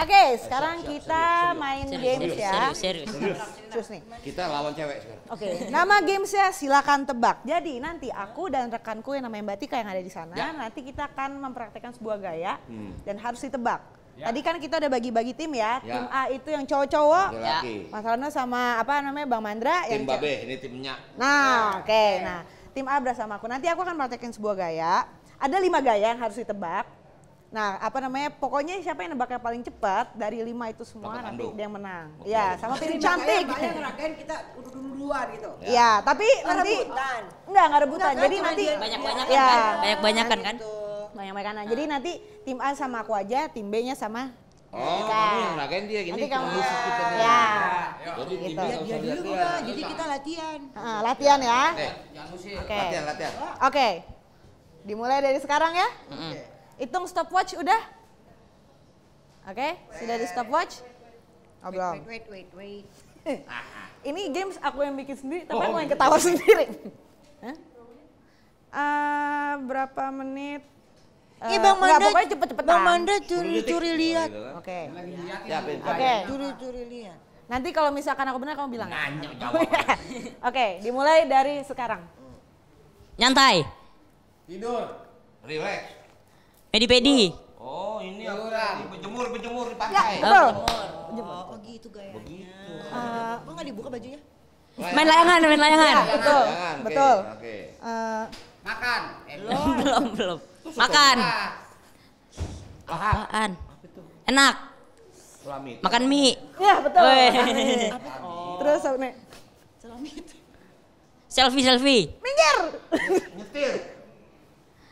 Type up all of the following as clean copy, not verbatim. Oke, sekarang kita main games ya. Serius nih. Kita lawan cewek sekarang. Oke, nama gamesnya silakan tebak. Jadi nanti aku dan rekanku yang namanya Mbak Tika yang ada di sana, nanti kita akan mempraktikkan sebuah gaya dan harus ditebak. Tadi kan kita udah bagi-bagi tim ya. Tim A itu yang cowok-cowok, Mas Rano sama apa namanya Bang Mandra. Tim B ini timnya. Nah, oke. Nah, tim A bersama aku. Nanti aku akan praktekin sebuah gaya. Ada 5 gaya yang harus ditebak. Nah, apa namanya? Pokoknya siapa yang nebaknya paling cepat dari 5 itu semua nanti dia yang menang. Okay. Ya, sama pilih cantik. Banyak ngeragain kita duluan gitu. Ya, ya tapi nanti enggak rebutan. Jadi nanti banyak-banyakan kan? Banyak-banyakan kan? Banyak-banyakan. Jadi nanti tim A sama aku aja, tim B-nya sama kamu yang ngeragain dia gini. Nanti kamu kita. Ya. Jadi gitu. Dia dulu lah. Jadi kita latihan. Latihan ya. Oke. Latihan. Oke. Dimulai dari sekarang ya. Hitung stopwatch udah? Oke, sudah di stopwatch? Belum. Wait. Ini games aku yang bikin sendiri, tapi aku yang ketawa sendiri. Berapa menit? Bang Mandra, pokoknya cepet-cepetan. Bang Mandra curi-curi lihat. Oke. Curi-curi lihat. Nanti kalau misalkan aku benar kamu bilang. Nanya jawab. Oke, dimulai dari sekarang. Nyantai. Tidur. Relax. Pedi-pedi. Oh, ini berjemur di pantai. Ya, oh, gitu gayanya. Begitu. Kok nggak dibuka bajunya? Main layangan. Ya, betul. Layangan. Betul. Okay. Makan. Belum. Makan. Apaan? Enak. Makan mie. Ya, betul. Terus apa nih? Selfie. Minggir. Nyetir.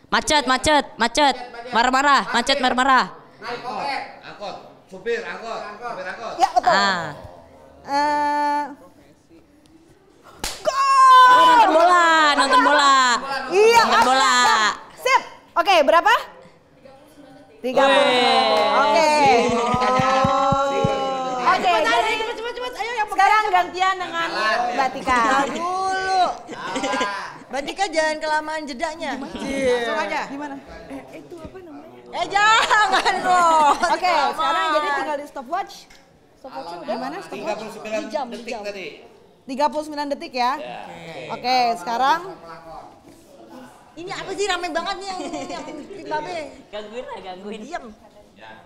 Macet, marah-marah, macet. Supir angkot. Ya, betul. Nonton bola. Iya, bola. Sip. Oke, berapa? 30 menit. Oke. Oke, cepat. Ayo yang sekarang gantian dengan Mbak Tika. Dulu. Mbak Tika jangan kelamaan jedanya. Langsung aja. Gimana? Itu apa namanya? Jangan loh. Oke, sekarang jadi tinggal di stopwatch. Stopwatch udah mana? 39 detik tadi. 39 detik ya? Oke, sekarang. Ini apa sih rame banget nih yang babe? Gangguin. Diam. Ya.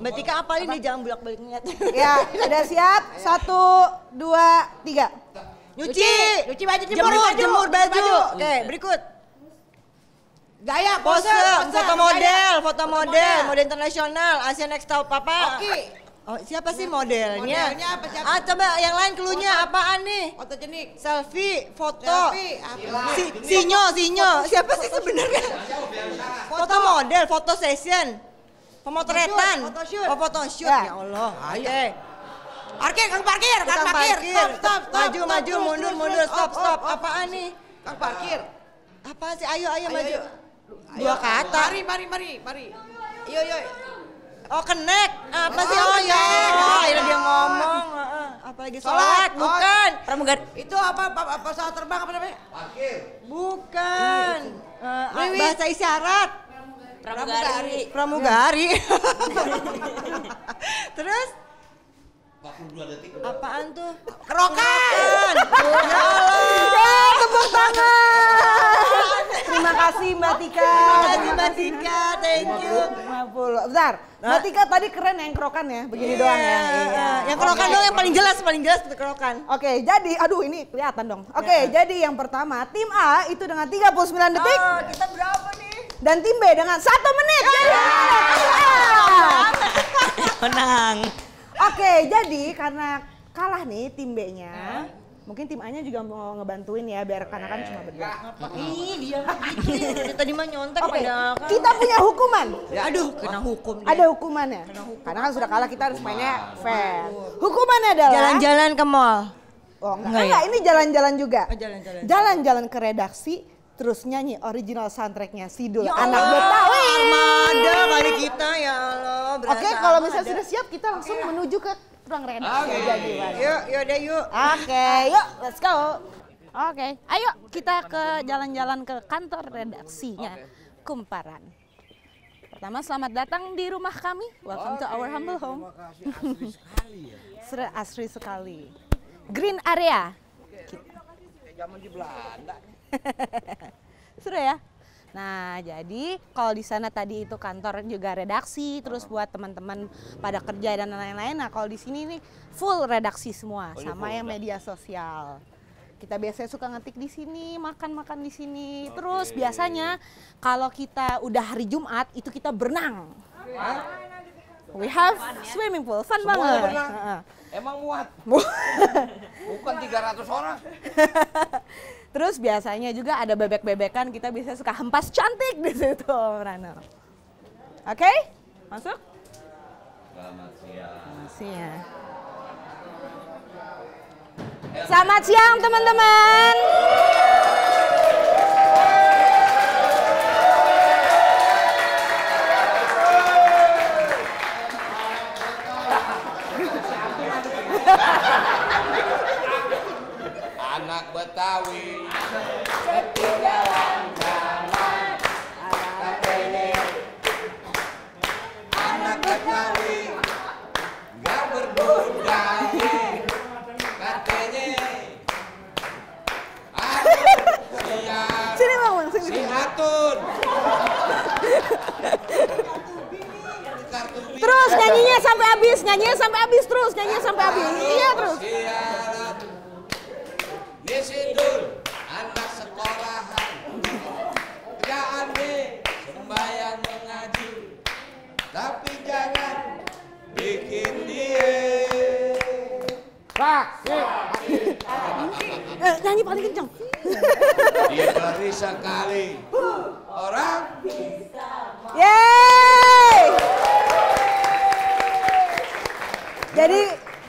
Mbak Tika apalin nih jangan bolak-balik ngeliat. Ya, sudah siap? 1, 2, 3. Nyuci baju, jemur baju. Oke, berikut. Gaya pose, foto model, model internasional, Asian Next Top Papa. Oke. Oh, siapa sih modelnya? Modelnya apa siapa? Coba yang lain cluenya apaan nih? Fotogenik, selfie, foto. Sinyo. Siapa sih sebenarnya? Foto model, foto session. Pemotretan, photoshoot. Ya Allah. Oke. Parkir, Kang parkir. Stop. Maju, mundur. Stop. Apaan nih? Kang parkir. Apa sih? Ayo maju. Dua kata. Mari. Yo. Oh, kenek. Apa sih? Oh, ya. Akhirnya dia ngomong. Apalagi sholat? Bukan. Pramugari. Itu apa pesawat terbang apa namanya? Parkir. Bukan. Bahasa isyarat. Pramugari. Terus 42 detik. Apaan tuh? Kerokan. Ya Allah, tepuk tangan. Terima kasih Mbak Tika. Thank you. 50. Bentar. Mbak Tika tadi keren yang kerokan ya, begini doang ya. Yang kerokan doang yang paling jelas kerokan. Oke, jadi aduh ini kelihatan dong. Oke, jadi yang pertama tim A itu dengan 39 detik. Kita berapa nih? Dan tim B dengan 1 menit. Menang. Oke, jadi karena kalah nih tim B-nya, mungkin tim A-nya juga mau ngebantuin ya biar karena kan cuma berdua. Ih, dia gitu. Tadi mah nyontek padahal. Kita punya hukuman. Aduh, kena hukum dia. Ada hukumannya. Karena kan sudah kalah kita harus mainnya fair. Hukumannya adalah jalan-jalan ke mall. Oh enggak, ini jalan-jalan juga. Jalan-jalan ke redaksi, terus nyanyi original soundtracknya Si Doel, anak Betawi. Armada kali kita, ya Allah. Oke, kalau misalnya sudah siap kita langsung menuju ke ruang redaksi. Yuk, yaudah yuk. Oke, yuk let's go. Oke, ayo kita ke jalan-jalan ke kantor redaksinya Kumparan. Pertama, selamat datang di rumah kami. Welcome to our humble home. Asri sekali ya. Asri sekali. Green area. Zaman di Belanda. Sudah ya. Nah, jadi kalau di sana tadi itu kantor juga redaksi, terus buat teman-teman pada kerja dan lain-lain. Nah, kalau di sini nih full redaksi semua, sama yang media sosial. Kita biasanya suka ngetik di sini, makan-makan di sini. Terus biasanya kalau kita udah hari Jumat itu kita berenang. We have swimming pool, fun banget. Emang muat? Bukan 300 orang. Terus biasanya juga ada bebek-bebekan, kita biasanya suka hempas cantik di situ, Rano. Oke, masuk. Selamat siang. Selamat siang. Selamat siang teman-teman. Anak Betawi ketinggalan zaman. Anak Betawi gak berbudaya. Katanya si hatun. Terus nyanyinya sampai habis, iya terus. Sidul, anak sekolahan, kerjaan deh sembahyang mengaji, tapi jangan bikin diet. Nyanyi paling kencang. Diberi sekali orang bisa. Yeay.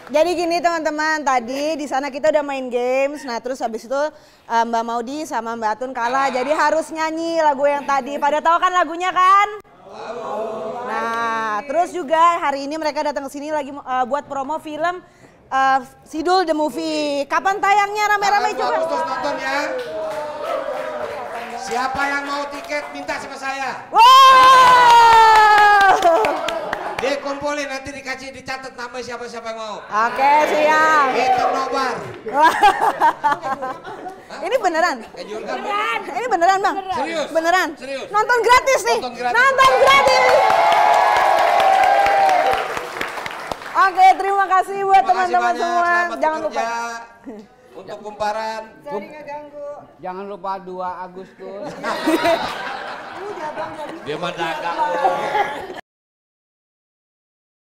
Jadi gini teman-teman, tadi di sana kita udah main games, nah terus habis itu Mbak Maudy sama Mbak Atun kalah, jadi harus nyanyi lagu yang tadi. Pada tahu kan lagunya kan? Nah terus juga hari ini mereka datang ke sini lagi buat promo film Si Doel The Movie. Kapan tayangnya rame-rame coba? Terus nonton ya. Siapa yang mau tiket minta sama saya. Wow. Dikumpulin nanti dikasih dicatat nama siapa-siapa yang mau. Oke siap. Itu nobar. Ini beneran? Beneran. Ini beneran bang? Serius? Beneran? Serius. Nonton gratis nih? Nonton gratis. Oke terima kasih buat teman-teman semua. Jangan lupa. Untuk kumparan. Saya nggak ganggu. Jangan lupa 2 Agustus. Dia mah dagang.